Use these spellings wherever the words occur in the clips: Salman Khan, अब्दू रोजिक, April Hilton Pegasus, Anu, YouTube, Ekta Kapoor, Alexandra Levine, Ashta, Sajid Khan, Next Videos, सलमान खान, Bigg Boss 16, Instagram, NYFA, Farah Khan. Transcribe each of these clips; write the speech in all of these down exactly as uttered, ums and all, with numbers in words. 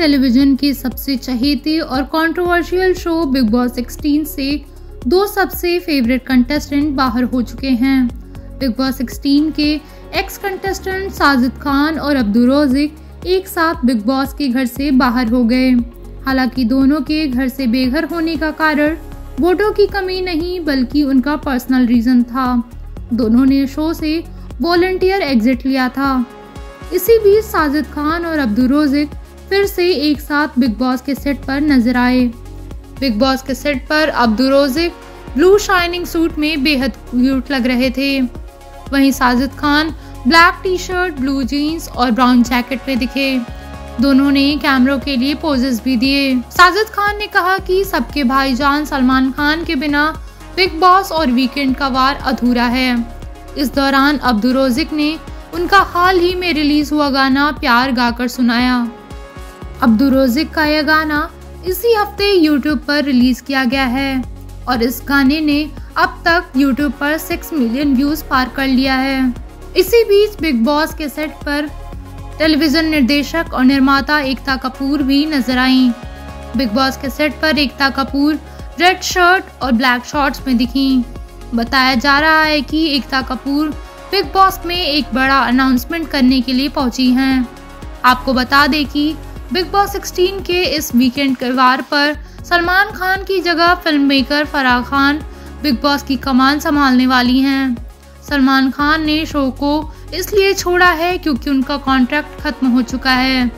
Television के सबसे चहेते और कंट्रोवर्शियल शो बिग बॉस सोलह से दो सबसे फेवरेट कंटेस्टेंट बाहर हो चुके हैं। बिग बॉस सोलह के एक्स कंटेस्टेंट साजिद खान और अब्दू रोजिक एक साथ बिग बॉस के घर से बाहर हो गए। हालांकि दोनों के घर से बेघर होने का कारण वोटों की कमी नहीं बल्कि उनका पर्सनल रीजन था। दोनों ने शो से वॉलंटियर एग्जिट लिया था। इसी बीच साजिद खान और अब्दू रोजिक फिर से एक साथ बिग बॉस के सेट पर नजर आए। बिग बॉस के सेट पर अब्दू रोजिक blue shining suit में बेहद क्यूट लग रहे थे, वहीं Sajid Khan black T shirt, blue jeans और ब्राउन जैकेट में दिखे। दोनों ने कैमरों के लिए पोजेस भी दिए। साजिद खान ने कहा कि सबके भाईजान सलमान खान के बिना बिग बॉस और वीकेंड का वार अधूरा है। इस दौरान अब्दू रोजिक ने उनका हाल ही में रिलीज हुआ गाना प्यार गाकर सुनाया। अब्दू रोजिक का यह गाना इसी हफ्ते यूट्यूब पर रिलीज किया गया है और इस गाने ने अब तक यूट्यूब पर सिक्स मिलियन व्यूज पार कर लिया है। इसी बीच बिग बॉस के सेट पर टेलीविजन निर्देशक और निर्माता एकता कपूर भी नजर आईं। बिग बॉस के सेट पर एकता कपूर रेड शर्ट और ब्लैक शॉर्ट्स में दिखीं। बताया जा रहा है कि एकता कपूर बिग बॉस में एक बड़ा अनाउंसमेंट करने के लिए पहुंची हैं। आपको बता दें कि बिग बॉस सोलह के इस वीकेंड के वार पर सलमान खान की जगह film maker Farah Khan big boss की कमान संभालने वाली हैं। सलमान खान ने शो को इसलिए छोड़ा है क्योंकि उनका कॉन्ट्रैक्ट खत्म हो चुका है।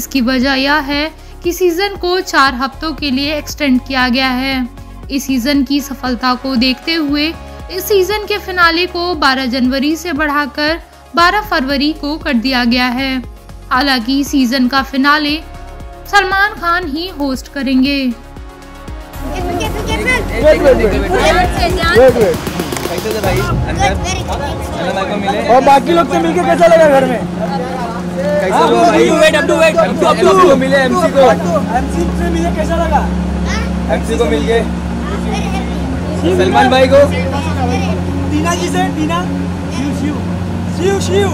इसकी वजह यह है कि सीज़न को चार हफ्तों के लिए एक्सटेंड किया गया है। इस सीज़न की सफलता को देखते हुए इस सीज़न के फिनाले को बारह जनवरी से बढ़ाकर बारह फरवरी को कर दिया गया है। हालांकि सीज़न का फिनाले सलमान खान ही होस्ट करेंगे। और बाकी लोग से मिलके कैसा लगा घर में? कैसा लगा एमसी को मिल के? सलमान भाई को, टीना जी से, टीना शिव शिव शिव शिव